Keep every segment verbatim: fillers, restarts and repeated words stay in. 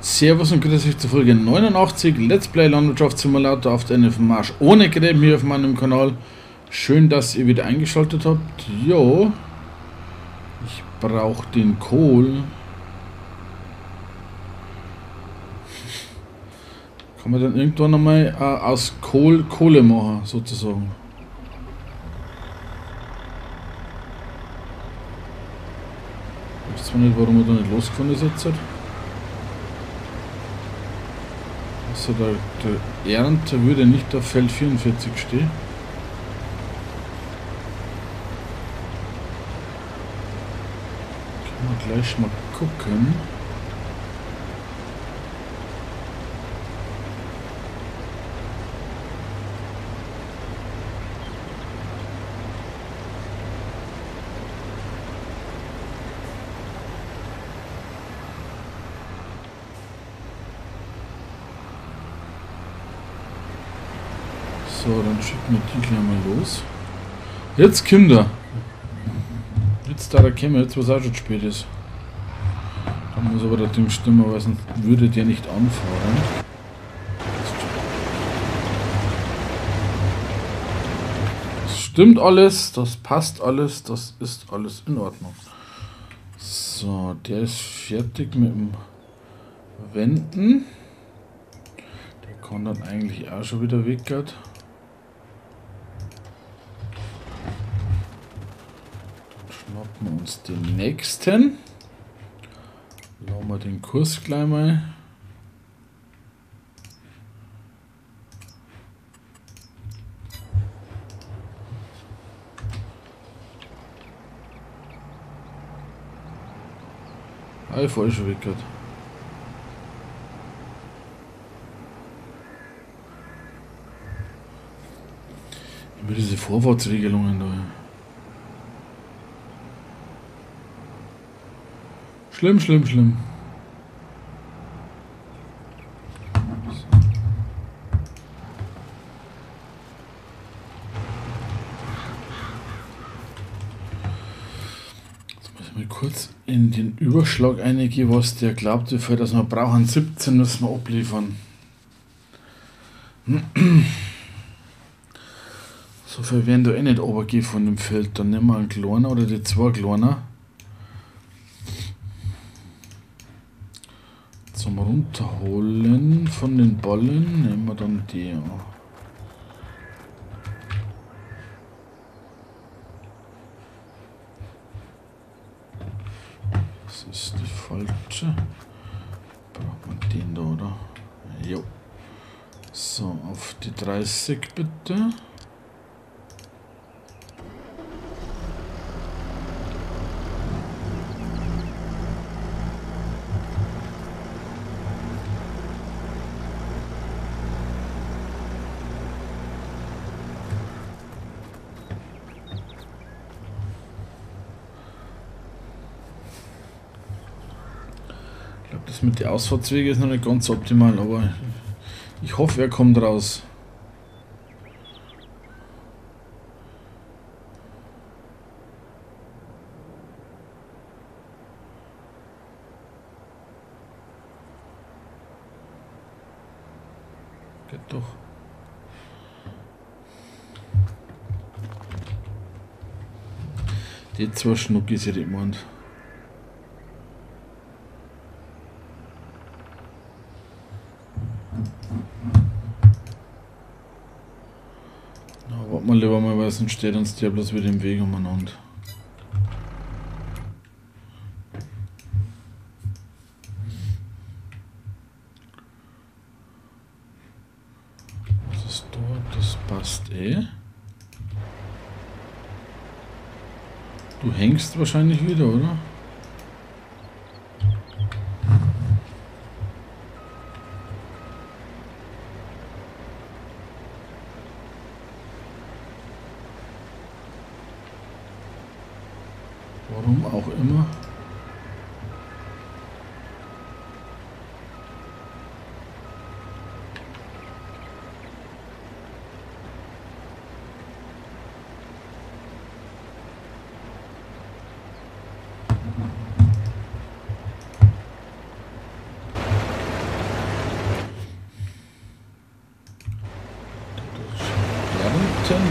Servus und grüß euch zur Folge neunundachtzig Let's Play Landwirtschaft Simulator auf der Marsch ohne Gräben hier auf meinem Kanal. Schön, dass ihr wieder eingeschaltet habt. Jo, ich brauche den Kohl. Kann man dann irgendwann nochmal äh, aus Kohl Kohle machen, sozusagen. Ich weiß zwar nicht, warum er da nicht losgefahren ist jetzt. Also der, der Ernte würde nicht auf Feld vierundvierzig stehen. Können wir gleich mal gucken. So, dann schicken wir die gleich mal los. Jetzt Kinder! Jetzt da der Kämmer, jetzt was auch schon spät ist. Dann muss aber das Ding stimmen, weil sonst würde der nicht anfahren. Das stimmt alles, das passt alles, das ist alles in Ordnung. So, der ist fertig mit dem Wenden. Der kann dann eigentlich auch schon wieder weg. Schnappen wir uns den nächsten. Lassen wir den Kurs gleich mal. Ah, ich fahre schon weg. Über diese Vorwärtsregelungen da. Schlimm, schlimm, schlimm. Jetzt muss ich mal kurz in den Überschlag eingehen, was der glaubt, wie viel das wir brauchen. siebzehn müssen wir abliefern. So viel werden da eh nicht runtergehen von dem Feld. Dann nehmen wir einen kleinen oder die zwei kleinen. Zum Runterholen von den Ballen nehmen wir dann die. Das ist die falsche. Braucht man den da, oder? Jo. So, auf die dreißig bitte. Das mit den Ausfahrtswegen ist noch nicht ganz optimal, aber ich hoffe, er kommt raus. Geht doch. Die zwei Schnuckis sind im Mund. Mal lieber mal was, und steht uns der bloß wieder im Weg um den Hund. Das ist dort, das passt eh. Du hängst wahrscheinlich wieder, oder? Warum auch immer.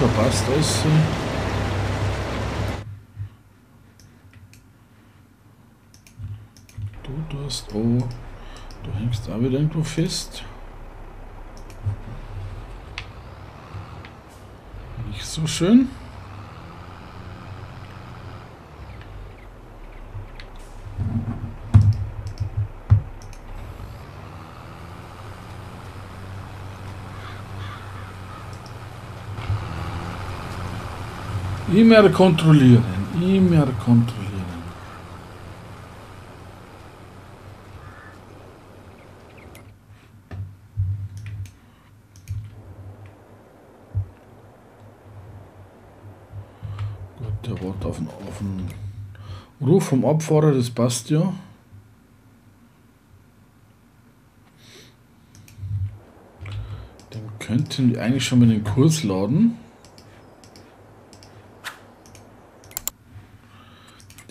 Da passt es. Du tust, oh, du hängst da wieder irgendwo fest. Nicht so schön. Immer kontrollieren, immer kontrollieren. Gut, der Wort auf den, auf den Ruf vom Abfahrer, das passt ja. Dann könnten wir eigentlich schon mal den Kurs laden.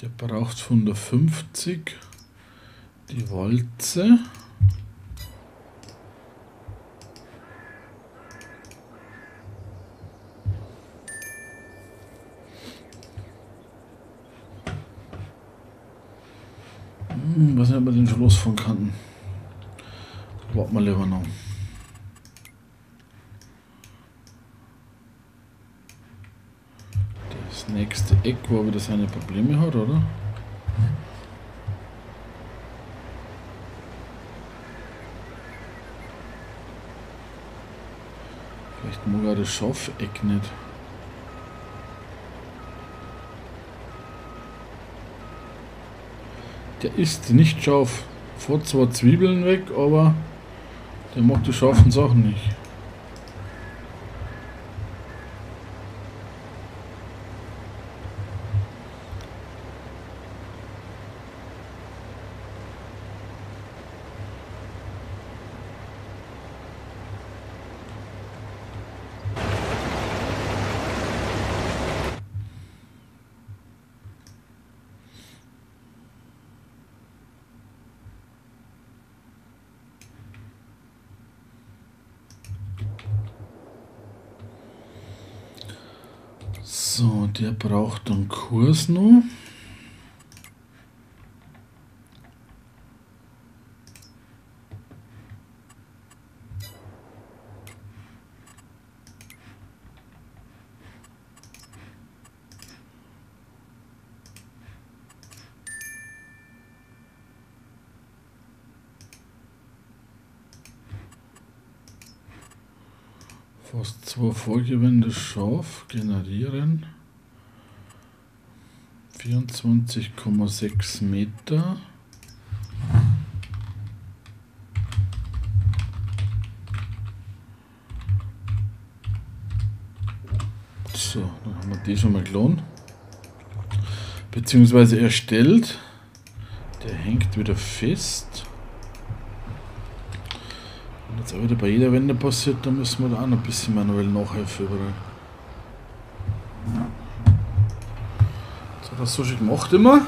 Der braucht von der fünfzig die Walze. Hm, was haben wir denn schon losfahren kann? Warten wir lieber noch. Das nächste Eck, wo er wieder seine Probleme hat, oder? Vielleicht mag er das Schafeck nicht. Der isst nicht scharf. Fährt zwar Zwiebeln weg, aber der macht die scharfen Sachen nicht. So, der braucht einen Kurs noch. Fast zwei Folgewände scharf generieren. vierundzwanzig Komma sechs Meter. So, dann haben wir die schon mal gelohnt. Beziehungsweise erstellt. Der hängt wieder fest. Jetzt auch wieder bei jeder Wende passiert, dann müssen wir da auch noch ein bisschen manuell nachhelfen überall. Das hat er so schon gemacht immer.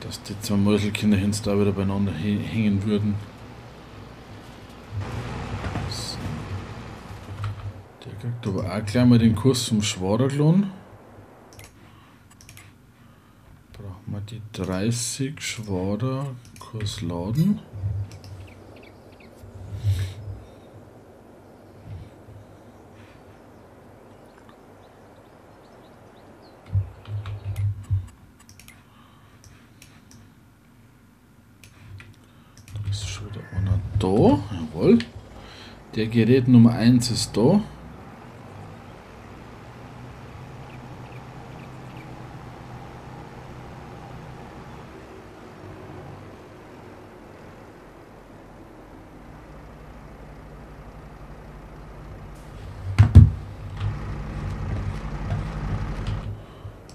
Dass die zwei Mäuselkinder jetzt da wieder beieinander hängen würden. So. Der kriegt aber auch gleich mal den Kurs zum Schwaderklon. Brauchen wir die dreißig Schwader Kurs laden. Ist schon wieder einer da, jawohl. Der Gerät Nummer eins ist da.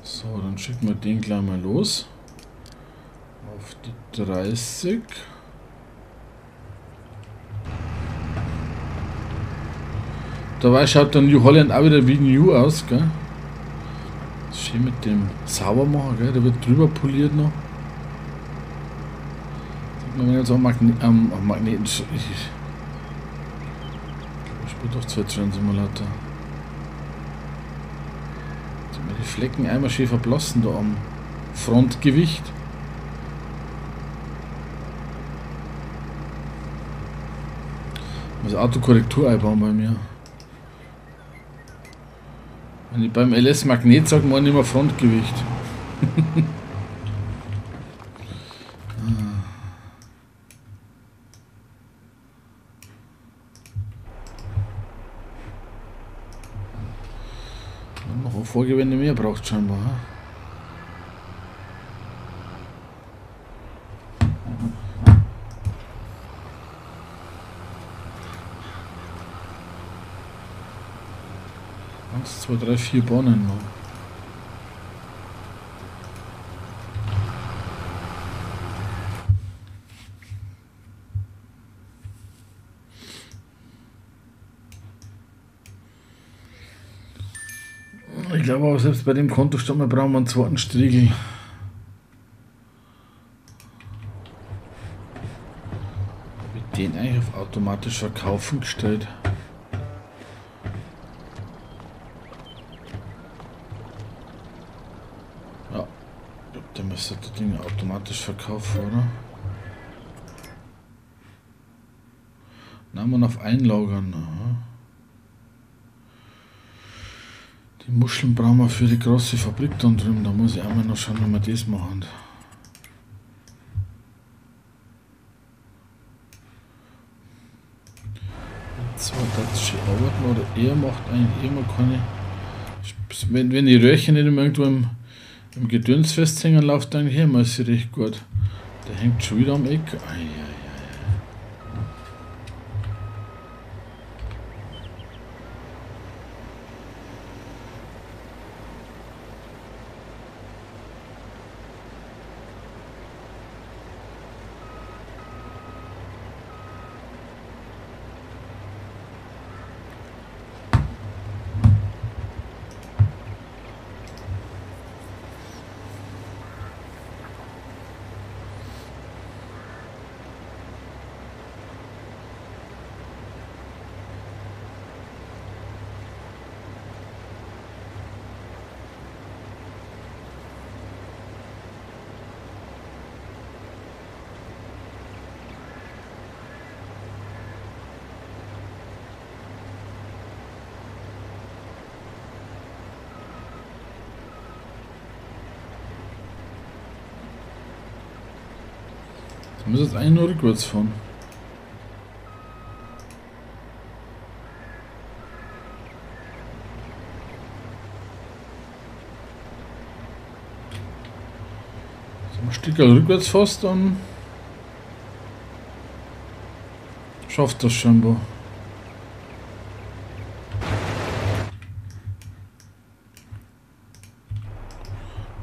So, dann schicken wir den gleich mal los. Auf die dreißig. Dabei schaut der New Holland auch wieder wie New aus, gell? Das ist schön mit dem Saubermacher, gell? Der wird drüber poliert noch. Wenn wir jetzt auch Magne ähm, Magneten. Ich, ich spiele doch Zweitrennsimulator. Die Flecken einmal schön verblassen da am Frontgewicht. Also Autokorrektur einbauen bei mir. Wenn ich beim L S Magnet sage, man nicht mehr Frontgewicht. Noch ein Vorgewende mehr braucht scheinbar. eins, zwei, drei, vier Bonnen noch. Ich glaube aber selbst bei dem Kontostand, wir brauchen einen zweiten Striegel. Habe ich den eigentlich auf automatisch verkaufen gestellt? Das Ding automatisch verkauft, oder? Nein, man auf einlagern. Aha. Die Muscheln brauchen wir für die große Fabrik dann drüben. Da muss ich einmal noch schauen, wie wir das machen. Jetzt war das schön arbeiten, oder er macht eigentlich immer keine. Wenn, wenn die Röhrchen nicht irgendwo im Im Gedöns festhängen läuft dann hier mal sie recht gut. Der hängt schon wieder am Eck. Ai, ai, ich muss jetzt eigentlich nur rückwärts fahren. Wenn du ein Stück rückwärts fährst, dann schafft das scheinbar.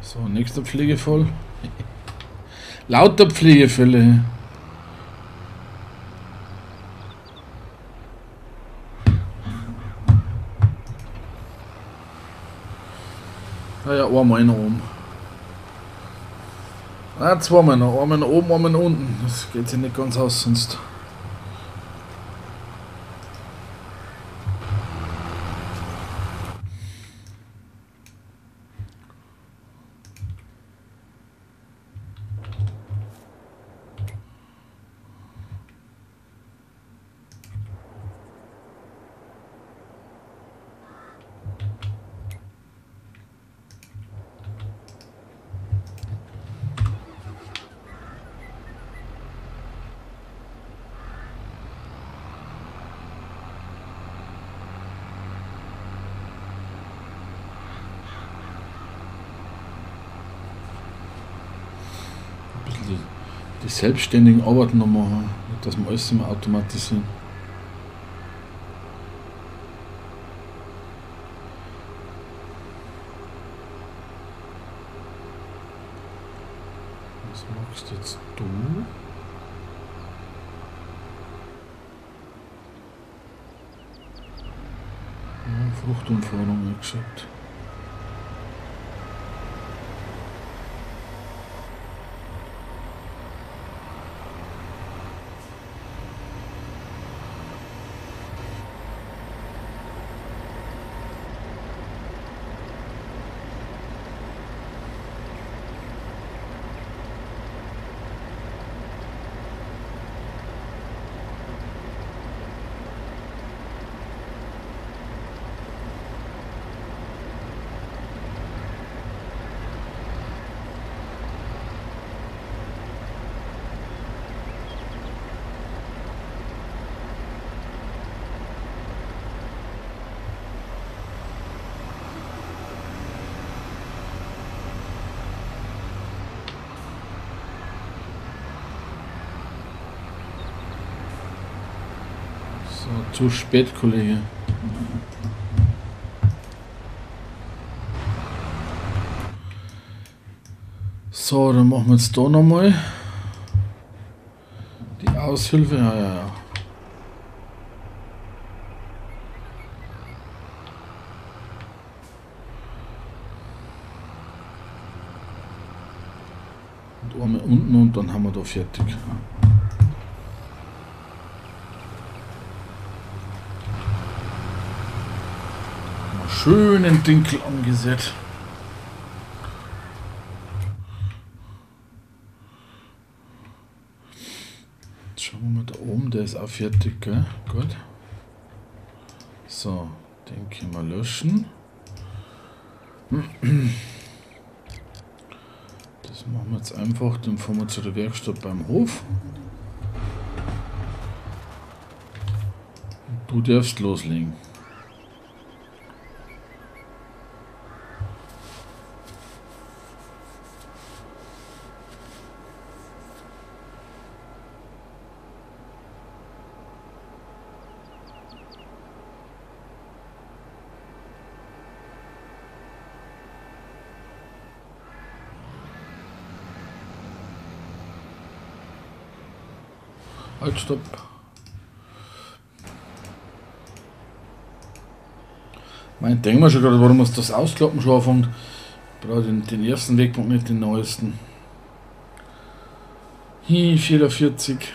So, nächster Pflegefall. Lauter Pflegefälle. Ah ja, einmal einer oben. Ah, zweimal noch. Einmal oben, einmal unten. Das geht sich nicht ganz aus sonst. die, die selbstständigen Arbeiten noch machen, dass wir alles immer automatisieren. Was machst jetzt du? Ja, Fruchtumfahrung, wie gesagt. Zu spät, Kollege. So, dann machen wir jetzt da nochmal die Aushilfe. Ja, ja, ja. Und einmal unten und dann haben wir da fertig. Schönen Dinkel angesetzt. Jetzt schauen wir mal da oben, der ist auch fertig, gell? Gut. So, den können wir löschen. Das machen wir jetzt einfach, dann fahren wir zu der Werkstatt beim Hof. Du darfst loslegen. Halt, stopp. Mein denken wir schon gerade, warum muss das Ausklappen schon anfängt. Ich brauche den, den ersten Wegpunkt, nicht den neuesten. Hi, vierundvierzig.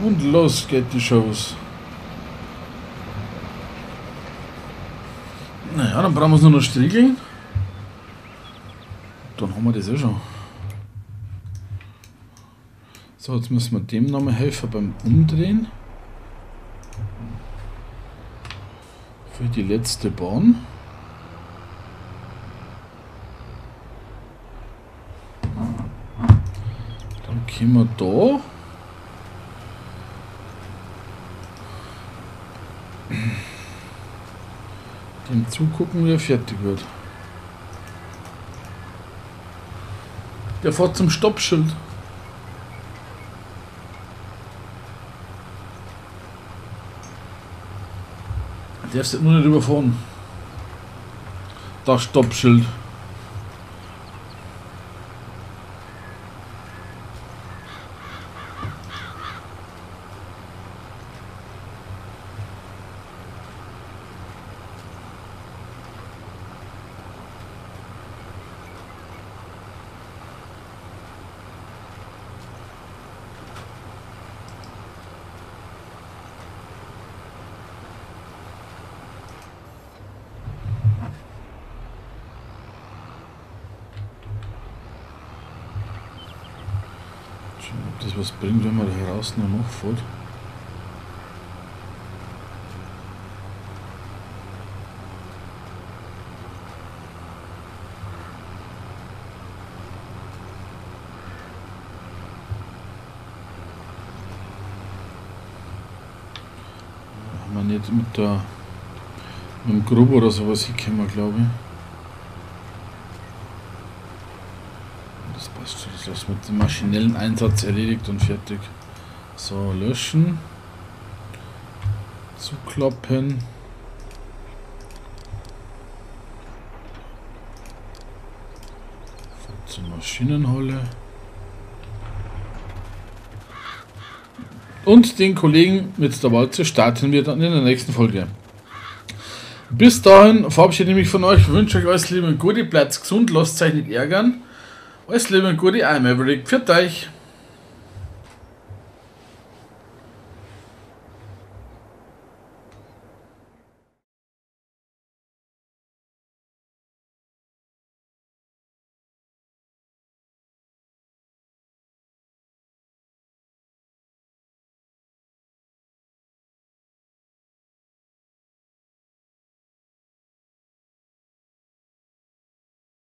Und los geht die Shows. Naja, dann brauchen wir es nur noch striegeln. Dann haben wir das eh schon. So, jetzt müssen wir dem nochmal helfen beim Umdrehen. Für die letzte Bahn. Dann gehen wir da. Dem zugucken, wie er fertig wird. Der fährt zum Stoppschild. Der darfst du nur nicht überfahren. Das Stoppschild. Schauen, ob das was bringt, wenn man da heraus noch nachfährt. Nicht mit der mit dem Grub oder sowas hinkommen, glaube ich. Das passt schon, das lassen wir mit dem maschinellen Einsatz erledigt und fertig. So, löschen, zuklappen. So, zur Maschinenhalle. Und den Kollegen mit der Walze starten wir dann in der nächsten Folge. Bis dahin verabschiede ich mich von euch, wünsche euch alles Liebe und Gute, bleibt gesund, lasst euch nicht ärgern. Alles Liebe und Gute, I'm Maverick, pfiat euch!